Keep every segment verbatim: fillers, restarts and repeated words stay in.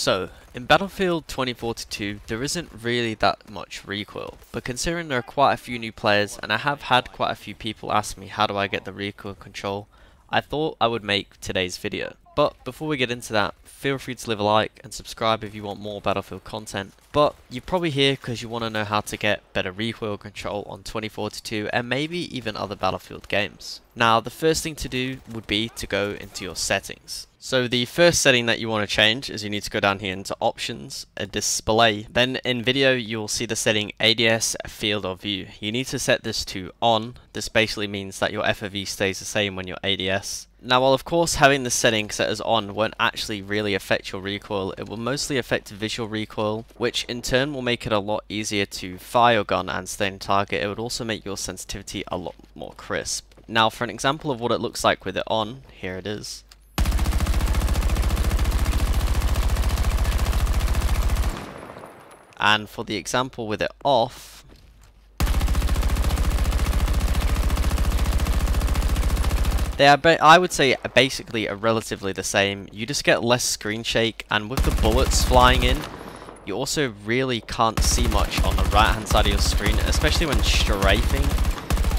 So, in Battlefield twenty forty-two, there isn't really that much recoil, but considering there are quite a few new players and I have had quite a few people ask me how do I get the recoil control, I thought I would make today's video. But before we get into that, feel free to leave a like and subscribe if you want more Battlefield content. But you're probably here because you want to know how to get better recoil control on twenty forty-two and maybe even other Battlefield games. Now the first thing to do would be to go into your settings. So the first setting that you want to change is you need to go down here into options and display. Then in video you'll see the setting A D S field of view. You need to set this to on. This basically means that your F O V stays the same when you're A D S. Now while of course having the setting set as on won't actually really affect your recoil, it will mostly affect visual recoil, which in turn will make it a lot easier to fire your gun and stay on target. It would also make your sensitivity a lot more crisp. Now for an example of what it looks like with it on, here it is. And for the example with it off, they are, I would say, basically relatively the same. You just get less screen shake, and with the bullets flying in, you also really can't see much on the right hand side of your screen, especially when strafing.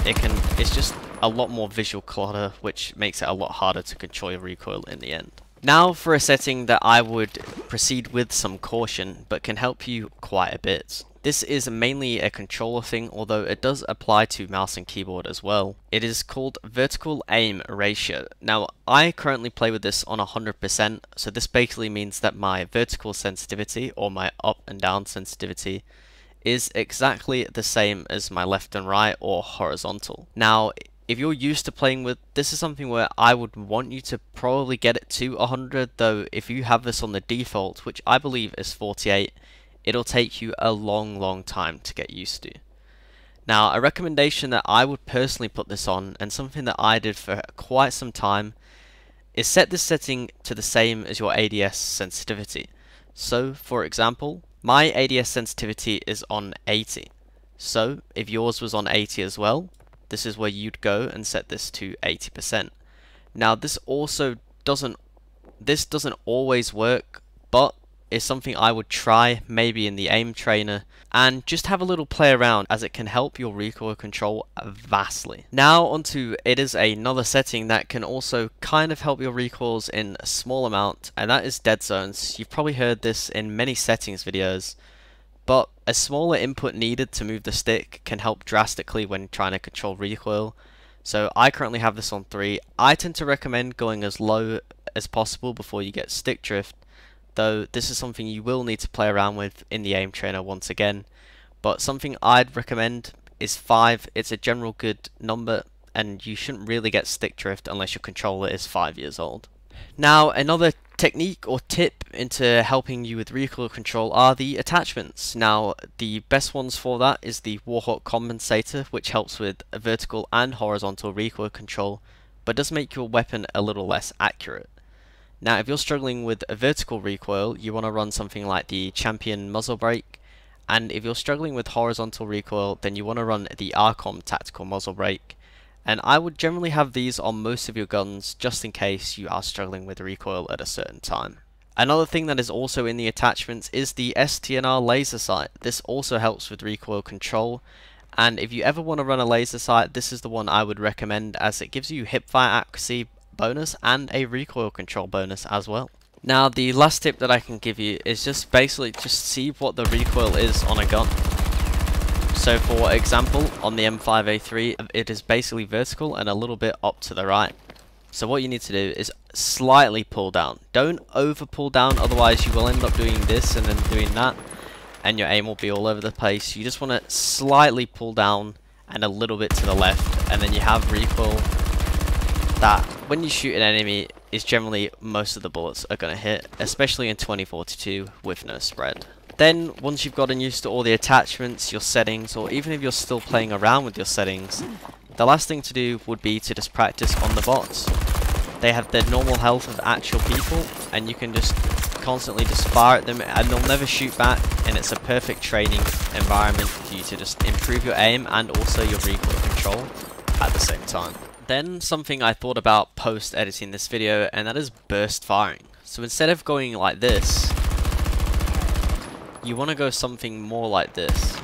It can, it's just a lot more visual clutter, which makes it a lot harder to control your recoil in the end. Now for a setting that I would proceed with some caution, but can help you quite a bit. This is mainly a controller thing, although it does apply to mouse and keyboard as well. It is called vertical aim ratio. Now I currently play with this on one hundred percent, so this basically means that my vertical sensitivity, or my up and down sensitivity, is exactly the same as my left and right or horizontal. Now if you're used to playing with this, is something where I would want you to probably get it to one hundred, though if you have this on the default, which I believe is forty-eight, it'll take you a long long time to get used to. Now a recommendation that I would personally put this on, and something that I did for quite some time, is set this setting to the same as your A D S sensitivity. So for example, my A D S sensitivity is on eighty, so if yours was on eighty as well, this is where you'd go and set this to eighty percent. Now this also doesn't, this doesn't always work, but it's something I would try maybe in the aim trainer and just have a little play around, as it can help your recoil control vastly. Now onto, it is another setting that can also kind of help your recoils in a small amount, and that is dead zones. You've probably heard this in many settings videos, but a smaller input needed to move the stick can help drastically when trying to control recoil. So I currently have this on three. I tend to recommend going as low as possible before you get stick drift, though this is something you will need to play around with in the aim trainer once again. But something I'd recommend is five. It's a general good number, and you shouldn't really get stick drift unless your controller is five years old. Now another technique or tip into helping you with recoil control are the attachments. Now the best ones for that is the Warhawk compensator, which helps with vertical and horizontal recoil control, but does make your weapon a little less accurate. Now if you're struggling with a vertical recoil, you want to run something like the Champion muzzle brake, and if you're struggling with horizontal recoil, then you want to run the Arcom tactical muzzle brake. And I would generally have these on most of your guns, just in case you are struggling with recoil at a certain time. Another thing that is also in the attachments is the S T N R laser sight. This also helps with recoil control, and if you ever want to run a laser sight, this is the one I would recommend, as it gives you hipfire accuracy bonus and a recoil control bonus as well. Now the last tip that I can give you is just basically just see what the recoil is on a gun. So for example, on the M five A three, it is basically vertical and a little bit up to the right. So what you need to do is slightly pull down. Don't over pull down, otherwise you will end up doing this and then doing that, and your aim will be all over the place. You just want to slightly pull down and a little bit to the left, and then you have recoil that, when you shoot an enemy, is generally most of the bullets are going to hit, especially in twenty forty-two with no spread. Then once you've gotten used to all the attachments, your settings, or even if you're still playing around with your settings, the last thing to do would be to just practice on the bots. They have their normal health of actual people, and you can just constantly just fire at them and they'll never shoot back, and it's a perfect training environment for you to just improve your aim and also your recoil control at the same time. Then something I thought about post editing this video, and that is burst firing. So instead of going like this, You want to go something more like this.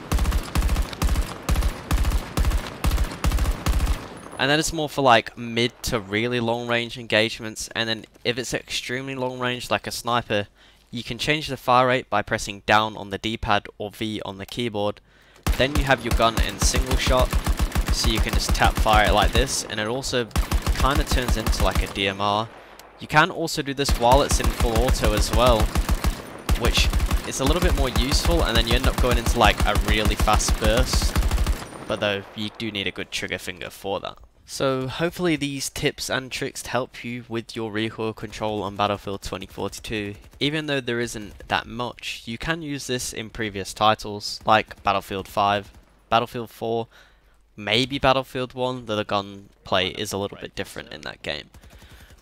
And then it's more for like mid to really long range engagements, and then if it's extremely long range like a sniper, you can change the fire rate by pressing down on the D-pad or V on the keyboard. Then you have your gun in single shot, so you can just tap fire it like this, and it also kind of turns into like a D M R. You can also do this while it's in full auto as well, which is a little bit more useful, and then you end up going into like a really fast burst. But though, you do need a good trigger finger for that. So hopefully these tips and tricks help you with your recoil control on Battlefield twenty forty-two. Even though there isn't that much, you can use this in previous titles like Battlefield five, Battlefield four, maybe Battlefield one, though the gun play is a little bit different in that game.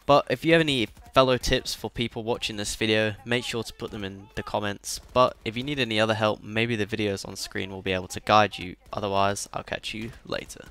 But if you have any fellow tips for people watching this video, make sure to put them in the comments. But if you need any other help, maybe the videos on screen will be able to guide you. Otherwise, I'll catch you later.